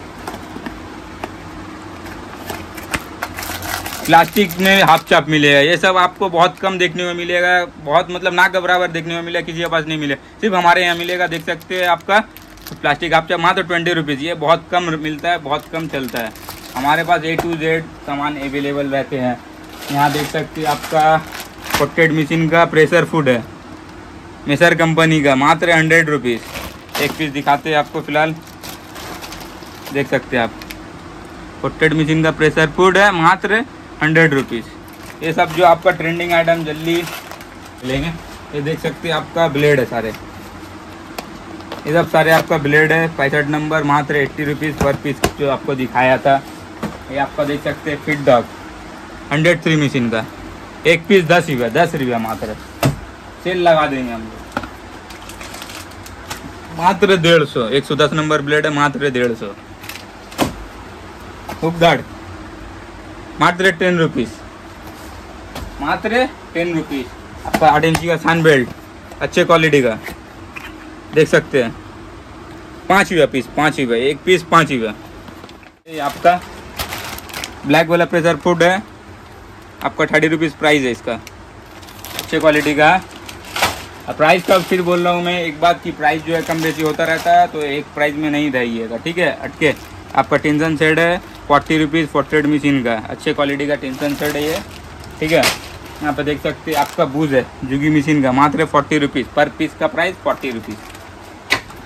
प्लास्टिक में हाफ चाप मिलेगा, ये सब आपको बहुत कम देखने में मिलेगा, बहुत मतलब नाक के बराबर देखने में मिलेगा, किसी के पास नहीं मिलेगा, सिर्फ हमारे यहाँ मिलेगा। देख सकते हैं आपका प्लास्टिक आप चाहे मात्र ट्वेंटी रुपीज़, ये बहुत कम मिलता है, बहुत कम चलता है। हमारे पास ए टू जेड सामान अवेलेबल रहते हैं। यहाँ देख सकते हैं आपका पोटेड मशीन का प्रेशर फूड है, मिसर कंपनी का मात्र हंड्रेड रुपीज़। एक पीस दिखाते हैं आपको फिलहाल, देख सकते हैं आप पोटेड मशीन का प्रेशर फूड है मात्र हंड्रेड रुपीज़। ये सब जो आपका ट्रेंडिंग आइटम जल्दी लेंगे। ये देख सकते हैं आपका ब्लेड है, सारे ये सब सारे आपका ब्लेड है पैंसठ नंबर मात्र एट्टी रुपीज़ पर पीस जो आपको दिखाया था। ये आपका देख सकते हैं feed dog hundred three machine का, एक पीस दस रुपया, दस रुपया मात्र सेल लगा देंगे हम लोग, मात्र डेढ़ सौ। एक सौ दस नंबर ब्लेड है मात्र डेढ़ सौ। हुक गार्ड मात्र टेन रुपीज़, मात्र टेन रुपीज़। आपका आठ इंची का सान बेल्ट अच्छे क्वालिटी का देख सकते हैं पाँच रुपया पीस, पाँच रुपया एक पीस, पाँच रुपया। ये आपका ब्लैक वाला प्रेशर फूड है, आपका थर्टी रुपीज़ प्राइस है इसका, अच्छे क्वालिटी का। अब प्राइस का फिर बोल रहा हूँ मैं एक बात की, प्राइस जो है कम बेसी होता रहता है, तो एक प्राइस में नहीं रहिएगा, ठीक है, अटके। आपका टेंशन सेट है फोर्टी रुपीज़ फोर्टेड मशीन का, अच्छे क्वालिटी का टेंशन सेट है ये, ठीक है। यहाँ पर देख सकते हैं आपका बूज है जुगी मशीन का मात्र फोर्टी रुपीज़ पर पीस का प्राइस फोर्टी रुपीज़।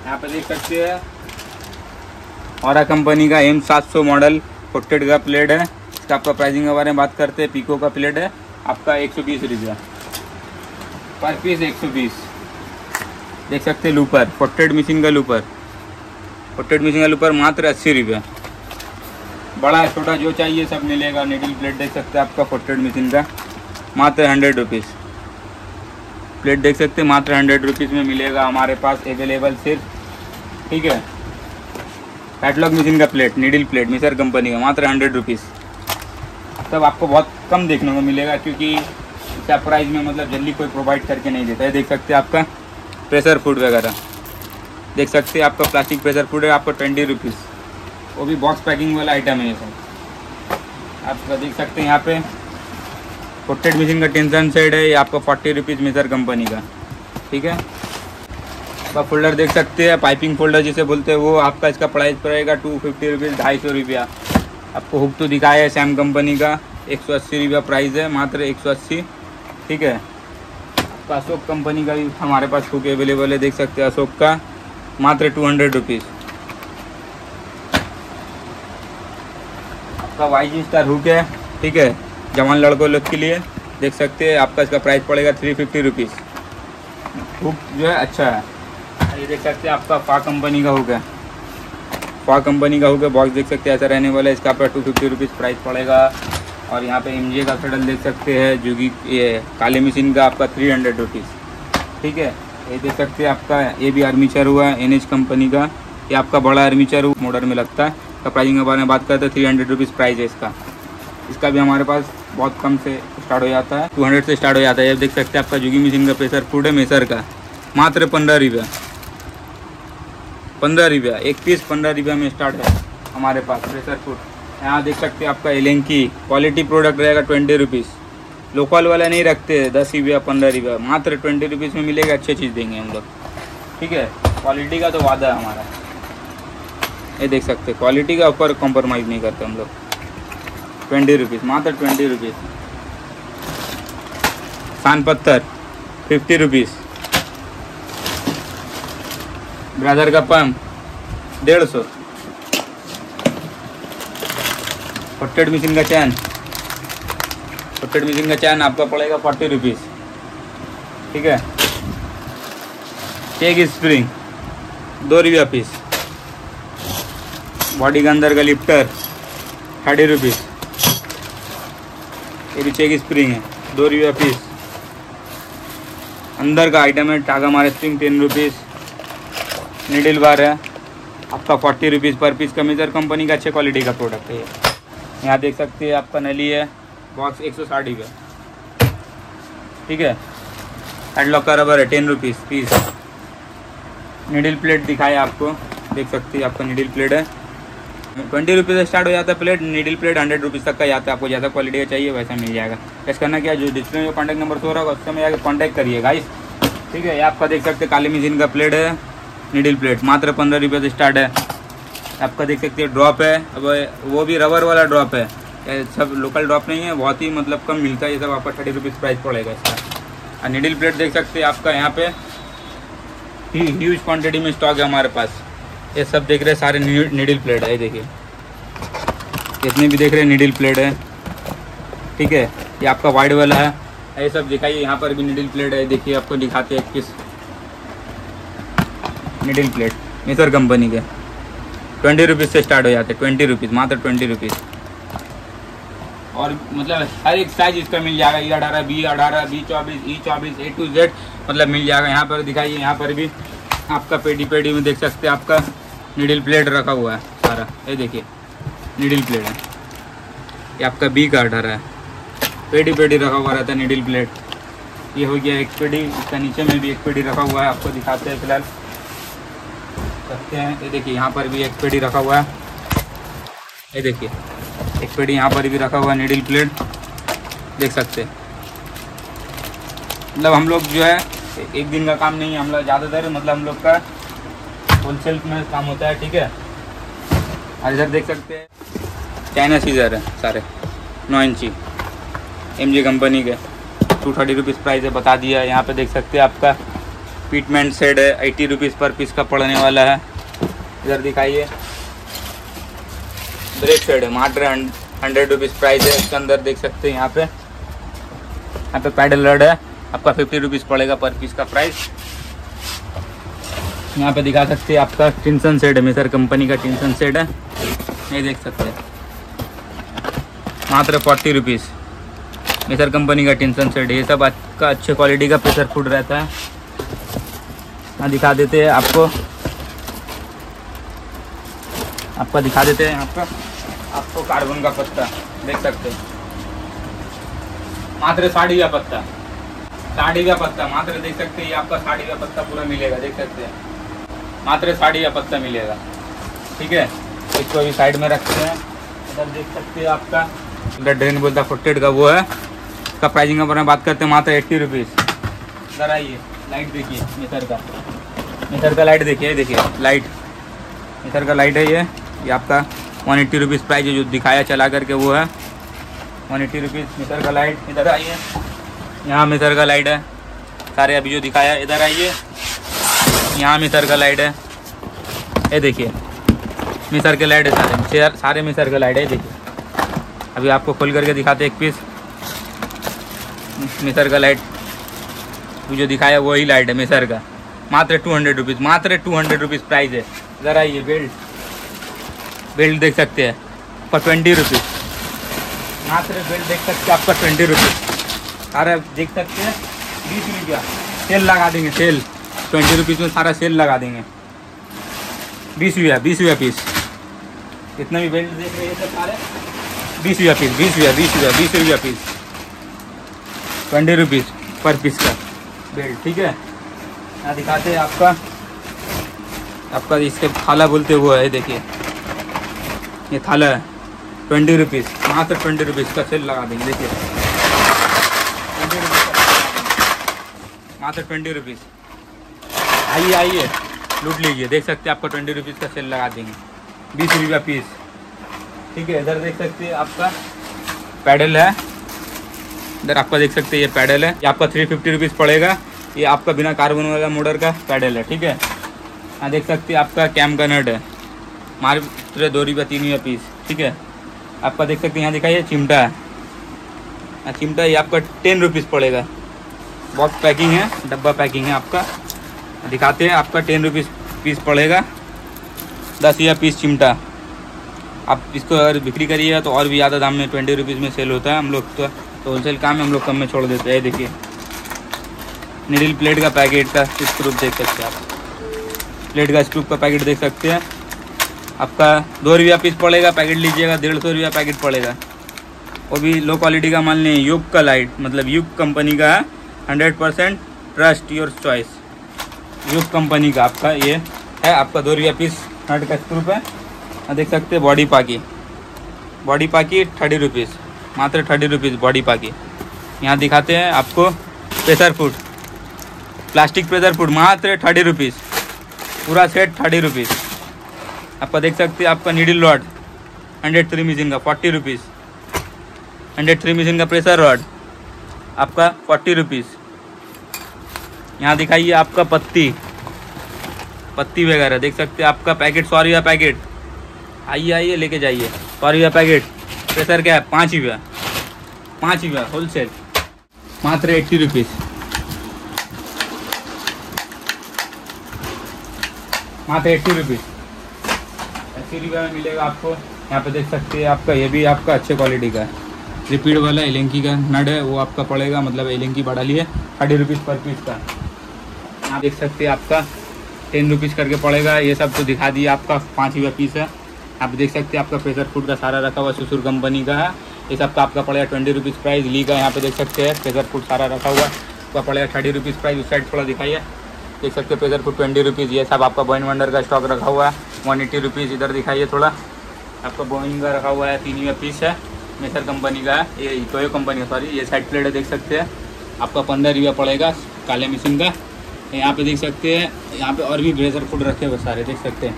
यहाँ पे देख सकते हैं और कंपनी का एम सात सौ मॉडल पोटेड का प्लेट है, इसका आपका प्राइसिंग के बारे में बात करते हैं। पिको का प्लेट है आपका एक सौ बीस रुपया पर पीस, एक सौ बीस। देख सकते हैं लूपर पोटेड मशीन का, लूपर पोटेड मशीन का लूपर मात्र अस्सी रुपया। बड़ा छोटा जो चाहिए सब मिलेगा। नीडल प्लेट देख सकते हैं आपका पोटेड मशीन का मात्र हंड्रेड रुपीज़। प्लेट देख सकते हैं मात्र हंड्रेड रुपीज़ में मिलेगा हमारे पास अवेलेबल सिर्फ, ठीक है। पैटलॉग मशीन का प्लेट, नीडल प्लेट मिसर कंपनी का मात्र हंड्रेड रुपीज़। सब आपको बहुत कम देखने को मिलेगा क्योंकि इसका प्राइस में मतलब जल्दी कोई प्रोवाइड करके नहीं देता है। देख सकते हैं आपका प्रेशर फूड वगैरह, देख सकते हैं आपका प्लास्टिक प्रेशर फूड है आपका ट्वेंटी रुपीज़, वो भी बॉक्स पैकिंग वाला आइटम है ये सब। आप देख सकते हैं यहाँ पे पोटेड मशीन का टेंशन सेट है, ये आपका फोर्टी रुपीज़ मिसर कंपनी का, ठीक है। आपका फोल्डर देख सकते हैं पाइपिंग फोल्डर जिसे बोलते हैं वो, आपका इसका प्राइस पड़ेगा टू फिफ्टी रुपीज़, ढाई सौ रुपया। आपको हुक तो दिखाया है सैम कंपनी का एक सौ अस्सी रुपया प्राइस है मात्र एक सौ अस्सी, ठीक है। आपका अशोक कंपनी का भी हमारे पास हुक अवेलेबल है, देख सकते हैं अशोक का मात्र टू हंड्रेड रुपीज़। आपका वाई स्टार हुक है, ठीक है, जवान लड़कों लोग के लिए। देख सकते हैं आपका इसका प्राइस पड़ेगा थ्री फिफ्टी रुपीज़। हुक जो है अच्छा है। ये देख सकते हैं आपका फा कंपनी का हुक है, फा कंपनी का हुक है, बॉक्स देख सकते हैं ऐसा रहने वाला है, इसका आपका टू फिफ्टी रुपीज़ प्राइस पड़ेगा। और यहाँ पे एमजे का सडल देख सकते हैं जुगी ये काले मशीन का आपका थ्री हंड्रेड रुपीज़, ठीक है। ये देख सकते हैं आपका ये भी आर्मीचर हुआ है एन एच कंपनी का, ये आपका बड़ा आर्मीचर मोटर में लगता है, इसका प्राइसिंग के बारे में बात करते हैं। थ्री हंड्रेड रुपीज़ प्राइस है इसका, इसका भी हमारे पास बहुत कम से स्टार्ट हो जाता है, टू हंड्रेड से स्टार्ट हो जाता है। ये देख सकते हैं आपका जुगी मशीन का प्रेशर फूड है मेसर का मात्र पंद्रह रुपया, पंद्रह रुपया एक पीस, पंद्रह रुपया में स्टार्ट है हमारे पास प्रेशर फूड। यहाँ देख सकते हैं आपका एलेंकी क्वालिटी प्रोडक्ट रहेगा ट्वेंटी रुपीज़, लोकल वाला नहीं रखते, दस रुपया पंद्रह रुपया, मात्र ट्वेंटी रुपीज़ में मिलेगा, अच्छी चीज़ देंगे हम लोग, ठीक है। क्वालिटी का तो वादा है हमारा, ये देख सकते हैं, क्वालिटी का ऊपर कॉम्प्रोमाइज़ नहीं करते हम लोग। ट्वेंटी रुपीज़ मात्र ट्वेंटी रुपीज़ सान पत्थर फिफ्टी रुपीज़, ब्रदर का पम डेढ़ सौ, पॉटेड मशीन का चैन, पॉटेड मशीन का चैन आपका पड़ेगा फोर्टी रुपीज़, ठीक है। केक स्प्रिंग दो रुपया पीस, बॉडी के अंदर का लिफ्टर थर्टी रुपीज़, ये भी चेक स्प्रिंग है दो रुपया पीस। अंदर का आइटम है टागा मारे spring ten rupees, needle bar है आपका फोर्टी रुपीज़ पर पीस का, मेजर कंपनी का अच्छे क्वालिटी का प्रोडक्ट है। यहाँ देख सकते हैं आपका नली है बॉक्स एक सौ साठ का, ठीक है। हेडलॉक का रबर है ten rupees piece. Needle plate दिखाया आपको, देख सकते हैं आपका निडल प्लेट है ट्वेंटी रुपीज़ से स्टार्ट हो जाता है plate, needle plate hundred rupees तक का जाता है। आपको ज़्यादा क्वालिटी का चाहिए वैसा मिल जाएगा। कैसे करना क्या, जो डिस्प्ले में कॉन्टैक्ट नंबर हो रहा होगा उससे में आगे कॉन्टैक्ट करिए गाइस, ठीक है। ये आपका देख सकते काली मशीन का प्लेट है, निडल प्लेट मात्र पंद्रह रुपये से स्टार्ट है। आपका देख सकते हैं ड्रॉप है, अब वो भी रबर वाला ड्रॉप है, सब लोकल ड्रॉप नहीं है, बहुत ही मतलब कम मिलता है ये सब। आपका थर्टी रुपीज़ प्राइस पड़ेगा इसका। और निडल प्लेट देख सकते हैं आपका यहाँ पे ह्यूज क्वांटिटी में स्टॉक है हमारे पास। ये सब देख रहे हैं सारे निडल प्लेट है, ये देखिए जितने भी देख रहे हैं निडल प्लेट है, ठीक है। ये आपका वाइड वाला है, ये सब दिखाइए। यहाँ पर भी निडल प्लेट है, देखिए आपको दिखाते हैं किस निडल प्लेट मिसर कंपनी के ट्वेंटी रुपीज़ से स्टार्ट हो जाते हैं, ट्वेंटी रुपीज़ मात्र ट्वेंटी रुपीज़। और मतलब हर एक साइज इसका मिल जाएगा, ई अठारह बी अठारह बी चौबीस ई चौबीस ए टू जेड मतलब मिल जाएगा। यहाँ पर दिखाइए, यहाँ पर भी आपका पेटी पेटी में देख सकते हैं आपका निडल प्लेट रखा हुआ है सारा, ये देखिए निडल प्लेट है। ये आपका बी का अठारह है, पेटी पेटी रखा हुआ रहता है निडल प्लेट। ये हो गया एक पेटी, इसका नीचे में भी एक पेटी रखा हुआ है, आपको दिखाते हैं फिलहाल सकते हैं। ये देखिए यहाँ पर भी एक पेटी रखा हुआ है, ये देखिए एक पेटी यहाँ पर भी रखा हुआ है निडल प्लेट, देख सकते हैं। मतलब हम लोग जो है एक दिन का काम नहीं है, हम लोग ज़्यादातर मतलब हम लोग का होलसेल में काम होता है, ठीक है। और इधर देख सकते हैं चाइना सीजर है सारे नौ इंची एमजी कंपनी के, टू थर्टी रुपीज़ प्राइस है बता दिया। यहाँ पे देख सकते हैं आपका पीटमेंट सेट है, एट्टी रुपीज़ पर पीस का पड़ने वाला है। इधर दिखाइए ब्रेक सेट है, मात्र हंड्रेड रुपीज़ प्राइस है। इसके अंदर देख सकते हैं यहाँ पे यहाँ पे पैडल रड है, आपका फिफ्टी रुपीज़ पड़ेगा पर पीस का प्राइस। यहाँ पे दिखा सकते हैं आपका टिनसन सेट है, मिसर कंपनी का टिनसन सेट है, ये देख सकते हैं मात्र फोर्टी रुपीज़ मिसर कंपनी का टिनसन सेट है। ये सब आपका अच्छे क्वालिटी का प्रेशर फूड रहता है। यहाँ दिखा देते हैं आपको आपका दिखा देते हैं आपका आपको कार्बन का पत्ता देख सकते हैं, मात्र साड़ी का पत्ता साड़ी का पत्ता मात्र देख सकते हैं। ये आपका साड़ी का पत्ता पूरा मिलेगा, देख सकते हैं मात्र साड़ी या पत्ता मिलेगा, ठीक है। इसको भी साइड में रखते हैं। इधर देख सकते हैं आपका इधर ड्रेन बोलता फोर्टेड का वो है, उसका प्राइसिंग पर में बात करते हैं मात्र एट्टी रुपीज़। इधर आइए, लाइट देखिए मिसर का मिसर का लाइट देखिए, देखिए लाइट मिसर का लाइट है। ये ये आपका वन एट्टी रुपीज़ प्राइस है, जो दिखाया चला करके वो है वन एट्टी रुपीज़ मिसर का लाइट। इधर आइए, यहाँ मिसर का लाइट है सारे अभी जो दिखाया। इधर आइए, यहाँ मिसर का लाइट है, ये देखिए मिसर के लाइट है सारे सारे मिसर का लाइट है। देखिए अभी आपको खोल करके दिखाते एक पीस मिसर का लाइट, जो दिखाया वही लाइट है मिसर का, मात्र टू हंड्रेड रुपीज़ मात्र टू हंड्रेड रुपीज़ प्राइस है। ज़रा ये बेल्ट बेल्ट देख सकते हैं पर ट्वेंटी रुपीज़ मात्र बेल्ट देख सकते हैं आपका ट्वेंटी रुपीज़ सारा देख सकते हैं। बीस रुपया सेल लगा देंगे, सेल ट्वेंटी रुपीज़ में सारा सेल लगा देंगे। बीस रुपया बीस रुपया पीस, इतना भी बेल्ट देख रहे हैं सब सारे बीस रुपया पीस, बीस रुपया बीस रुपया बीस रुपया piece, twenty rupees per piece का बेल्ट, ठीक है। यहाँ दिखाते हैं आपका आपका इसके थाला बोलते हुए है, देखिए ये थाला है ट्वेंटी रुपीज़ मात्र ट्वेंटी रुपीज़ का सेल लगा देंगे। देखिए ट्वेंटी रुपीज़ मात्र ट्वेंटी रुपीज़। आइए आइए लूट लीजिए, देख सकते हैं आपको ट्वेंटी रुपीज़ का सेल लगा देंगे, बीस रुपया पीस। ठीक है, इधर देख सकते हैं आपका पैडल है, इधर आपका देख सकते हैं ये पैडल है, ये आपका थ्री फिफ्टी रुपीज़ पड़ेगा। ये आपका बिना कार्बन वाला मोटर का पैडल है। ठीक है, यहाँ देख सकते हैं आपका कैम का नट है, मात्र दो रुपया तीन रुपया पीस। ठीक है, आपका देख सकते हैं यहाँ दिखाइए चिमटा है, चिमटा ये आपका टेन रुपीज़ पड़ेगा। बॉक्स पैकिंग है, डब्बा पैकिंग है आपका, दिखाते हैं आपका टेन रुपीज़ पीस पड़ेगा, दस रुपया पीस चिमटा। आप इसको अगर बिक्री करिएगा तो और भी ज़्यादा दाम में ट्वेंटी रुपीज़ में सेल होता है। हम लोग तो होलसेल काम है, हम लोग कम में छोड़ देते हैं। देखिए निडिल प्लेट का पैकेट का स्क्रूप देख सकते हैं आप, प्लेट का स्क्रूप का पैकेट देख सकते हैं, आपका दो रुपया पीस पड़ेगा। पैकेट लीजिएगा डेढ़ सौ रुपया पैकेट पड़ेगा, वो भी लो क्वालिटी का माल नहीं, युग का लाइट मतलब युग कंपनी का है, hundred percent trust your choice, युग कंपनी का आपका ये है। आपका दो रुपया पीस नट का स्क्रूप है, आप देख सकते हैं। बॉडी पाकी, बॉडी पाकी थर्टी रुपीज़ मात्र थर्टी रुपीज़ बॉडी पाकी। यहाँ दिखाते हैं आपको pressure foot, plastic pressure foot मात्र थर्टी रुपीज़, पूरा सेट थर्टी रुपीज़। आपका देख सकते हैं आपका needle rod hundred three machine का forty rupees, hundred three machine का प्रेशर रॉड आपका फोर्टी रुपीज़। यहाँ दिखाइए आपका पत्ती, पत्ती वगैरह देख सकते हैं आपका पैकेट सौ रुपया पैकेट। आइए आइए लेके जाइए, सौ रुपया पैकेट। प्रेशर क्या है पाँच रुपया, पाँच रुपया होलसेल मात्र एट्टी रुपीज़, मात्र एट्टी रुपीज़, अस्सी रुपये में मिलेगा आपको। यहाँ पे देख सकते हैं आपका ये भी आपका अच्छे क्वालिटी का है, रिपीड वाला एलेंकी का नट है, वो आपका पड़ेगा मतलब एलेंकी बड़ा लिए थर्टी रुपीज़ पर पीस का। यहाँ देख सकते हैं आपका टेन रुपीज़ करके पड़ेगा। ये सब तो दिखा दिए, आपका पाँच रुपया पीस है। आप देख सकते हैं आपका प्रेशर फूड का सारा रखा हुआ सुसुर कंपनी का है, ये सब का आपका पड़ेगा ट्वेंटी रुपीज़ प्राइस। ली का यहाँ पे देख सकते हैं प्रेशर फूड सारा रखा हुआ, उसका पड़ेगा थर्टी रुपीज़ प्राइस। उस साइड थोड़ा दिखाइए, देख सकते हैं प्रेशर फूड ट्वेंटी रुपीज़। ये सब आपका बॉइन वंडर का स्टॉक रखा हुआ है वन एट्टी रुपीज़। इधर दिखाइए थोड़ा, आपका बोइंग का रखा हुआ है तीन पीस है, मेसर कंपनी का है, ये टोयो कंपनी का सॉरी। ये साइड प्लेट है देख सकते हैं, आपका पंद्रह रुपया पड़ेगा काले मशीन का। यहाँ पे देख सकते हैं यहाँ पे और भी प्रेशर फूड रखे हुए सारे देख सकते हैं।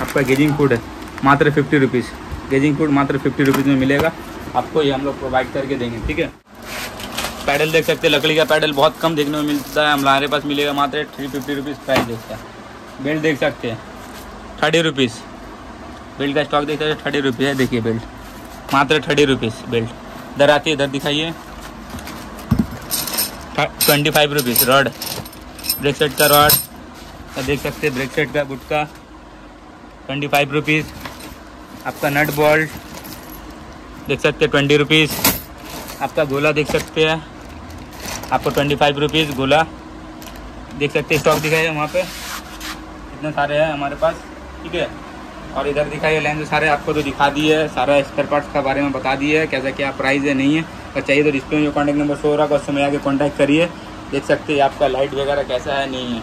आपका गेजिंग फूड है मात्र फिफ्टी रुपीज़, गेजिंग फूड मात्र फिफ्टी रुपीज़ में मिलेगा आपको, ये हम लोग प्रोवाइड करके देंगे। ठीक है, पैडल देख सकते हैं, लकड़ी का पैडल बहुत कम देखने में मिलता है, हमारे पास मिलेगा मात्र थ्री फिफ्टी रुपीज़ प्राइस इसका। बेल्ट देख सकते हैं थर्टी रुपीज़, बेल्ट का स्टॉक देख सकते हैं थर्टी रुपीज़ है। देखिए बेल्ट मात्र थर्टी रुपीज़ बेल्ट। इधर आती है, इधर दिखाइए twenty five rupees rod, brake set का रॉड देख सकते हैं, ब्रेक सेट का गुटका ट्वेंटी फाइव रुपीज़। आपका नट बोल्ट देख सकते हैं ट्वेंटी रुपीज़, आपका गोला देख सकते हैं आपको ट्वेंटी फाइव रुपीज़ गोला। देख सकते हैं स्टॉक दिखाइए वहाँ पे इतने सारे हैं हमारे पास। ठीक है, और इधर दिखाइए लेंस सारे आपको तो दिखा दी है, सारा स्पेयर पार्ट्स का बारे में बता दिया है, कैसा क्या प्राइस है नहीं है। अगर चाहिए तो डिस्प्ले में जो कॉन्टैक्ट नंबर शो हो रहा है उससे में आके कॉन्टैक्ट करिए। देख सकते हैं आपका लाइट वगैरह कैसा है नहीं है,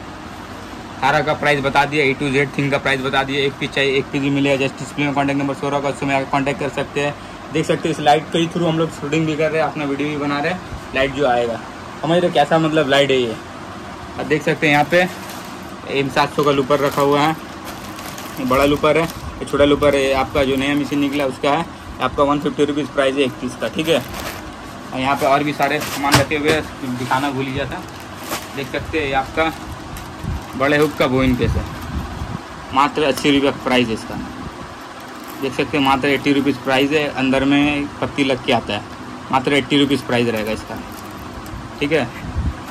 सारा का प्राइस बता दिया, ए टू जेड थिंग का प्राइस बता दिया। एक पीस चाहिए एक पीस भी मिलेगा, जस्ट डिस्प्ले में कॉन्टैक्ट नंबर शो रहा होगा उससे में आकर कॉन्टैक्ट कर सकते हैं। देख सकते हैं इस लाइट के ही थ्रू हम लोग शूटिंग भी कर रहे हैं, अपना वीडियो भी बना रहे हैं। लाइट जो आएगा समझ रहे कैसा मतलब लाइट है ये। अब देख सकते हैं यहाँ पे एम सात सौ का लूपर रखा हुआ है, ये बड़ा लूपर है, ये छोटा लूपर है, आपका जो नया मशीन निकला उसका है। आपका वन फिफ्टी रुपीज़ प्राइस है एक पीस का। ठीक है, और यहाँ पर और भी सारे सामान रखे हुए दिखाना भूल ही जाता। देख सकते हैं आपका बड़े हुक का बोइन केस है, मात्र अस्सी रुपये प्राइस है इसका। देख सकते हैं मात्र एट्टी रुपीज़ प्राइस है, अंदर में पत्ती लग के आता है, मात्र एट्टी रुपीज़ प्राइस रहेगा इसका। ठीक है,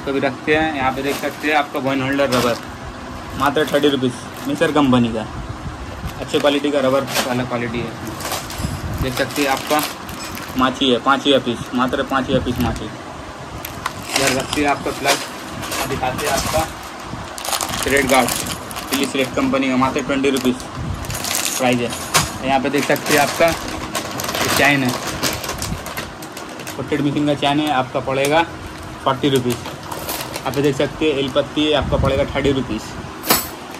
तो भी रखते हैं। यहाँ पे देख सकते हैं आपका बोइन होल्डर रबर मात्र थर्टी रुपीज़, मिसर कंपनी का अच्छे क्वालिटी का रबर वाला क्वालिटी है। देख सकते हैं आपका माची है पाँच या पीस, मात्र पाँच या पीस माची। इधर रखते हैं आपका प्लग, दिखाते हैं आपका red guard police red company का मात्र ट्वेंटी रुपीज़ प्राइस है। यहाँ पे देख सकते हैं आपका चैन है, पोटेड मिशिंग का चैन है, आपका पड़ेगा फोर्टी रुपीज़। यहाँ पे देख सकते हैं एल पत्ती है, आपका पड़ेगा थर्टी रुपीज़।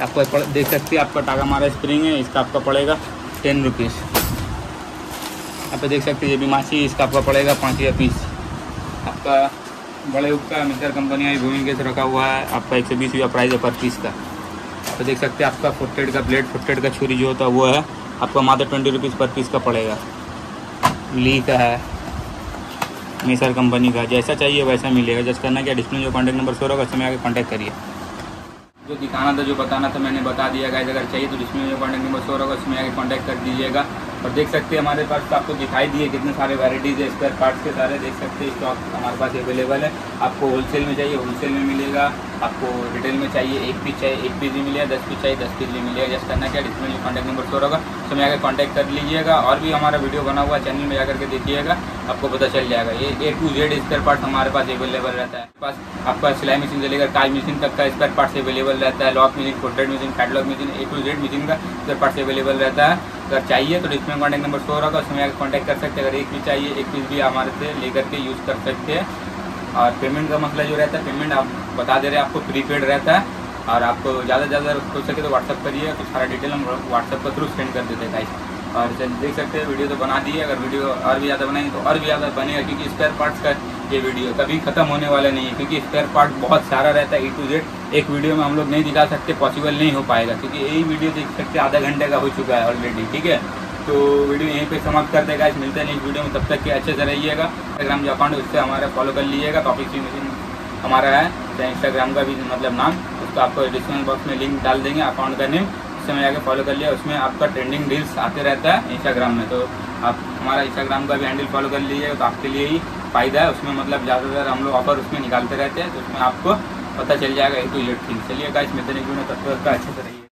आपका देख सकते हैं आपका टागा मारा स्प्रिंग है, इसका आपका पड़ेगा टेन रुपीज़। यहाँ पे देख सकते हैं ये भी माची, इसका आपका पड़ेगा पाँच या पीस। आपका बड़े युग का मिक्सर कंपनी आई भूमि केस रखा हुआ है आपका एक सौ बीस रुपया प्राइस है पर पीस का। तो देख सकते हैं आपका फुटेड का ब्लेड फुटेड का छुरी जो होता है वो है आपका मात्र ट्वेंटी रुपीज़ पर पीस का पड़ेगा। ली का है मिक्सर कंपनी का, जैसा चाहिए वैसा मिलेगा। जस्ट करना क्या डिस्प्ले जो कॉन्टैक्ट नंबर सो रहा है उसमें आगे कॉन्टैक्ट करिए। जो दिखाना था जो बताना था मैंने बता दिया गाइस। अगर चाहिए तो जिसमें जो कॉन्टैक्ट नंबर सो रहा होगा उसमें आगे कॉन्टैक्ट कर दीजिएगा। और देख सकते हैं हमारे पास तो आपको दिखाई दिए कितने सारे वैराइटीज़ है स्पेयर पार्ट्स के, सारे देख सकते हैं स्टॉक हमारे पास अवेलेबल है। आपको होलसेल में चाहिए होलसेल में मिलेगा, आपको रिटेल में चाहिए एक पीस चाहिए एक पीस भी मिलेगा, दस पीस चाहिए दस पीस भी मिलेगा। जस्ट करना क्या डिस्प्ले में कॉन्टैक्ट नंबर सो रहा होगा उसमें आगे कॉन्टैक्ट कर लीजिएगा। और भी हमारा वीडियो बना हुआ चैनल में जाकर के देखिएगा, आपको पता चल जाएगा। ये A to Z spare parts हमारे पास अवेलेबल रहता है। पास आपका सिलाई मशीन से लेकर काज मशीन तक का स्पेयर पार्ट्स अवेलेबल रहता है। Lock machine, folded machine, catalogue machine, A to Z machine का स्पेयर पार्ट्स अवेलेबल रहता है। अगर चाहिए तो डिस्प्ले में कॉन्टैक्ट नंबर शो होगा उसमें आगे कॉन्टैक्ट कर सकते हैं। अगर एक पीस चाहिए एक पीस भी हमारे से लेकर के यूज़ कर सकते हैं। और पेमेंट का मसला जो रहता है, पेमेंट आप बता दे रहे हैं आपको प्रीपेड रहता है। और आपको ज़्यादा से ज़्यादा हो सके तो व्हाट्सअप करिए, कुछ सारा डिटेल हम व्हाट्सअप के थ्रू सेंड कर देते हैं गाइस। और देख सकते हैं वीडियो तो बना दी है, अगर वीडियो और भी ज़्यादा बनाएंगे तो और भी ज़्यादा बनेगा, क्योंकि स्पेयर पार्ट्स का ये वीडियो कभी खत्म होने वाला नहीं है। क्योंकि स्पेयर पार्ट बहुत सारा रहता है, ए टू जेड एक वीडियो में हम लोग नहीं दिखा सकते, पॉसिबल नहीं हो पाएगा। क्योंकि यही वीडियो देख सकते आधा घंटे का हो चुका है ऑलरेडी। ठीक है, तो वीडियो यहीं पे समाप्त करते हैं गाइस। मिलते हैं इस वीडियो में, तब तक के अच्छे से रहिएगा। इंस्टाग्राम जो अकाउंट उससे हमारा फॉलो कर लीजिएगा, टॉपिक भी हमारा है इंस्टाग्राम का भी मतलब नाम, उसका आपको डिस्क्रिप्शन बॉक्स में लिंक डाल देंगे अकाउंट का नेम, उससे मैं आगे फॉलो कर लिया। उसमें आपका ट्रेंडिंग रील्स आते रहता है इंस्टाग्राम में, तो आप हमारा इंस्टाग्राम का भी हैंडल फॉलो कर लीजिएगा। तो आपके लिए ही फ़ायदा है, उसमें मतलब ज़्यादातर हम लोग ऑफर उसमें निकालते रहते हैं, तो उसमें आपको पता चल जाएगा एक टू जेड। चलिए गाइस मिलते हैं, तब तक अच्छे से रहिए।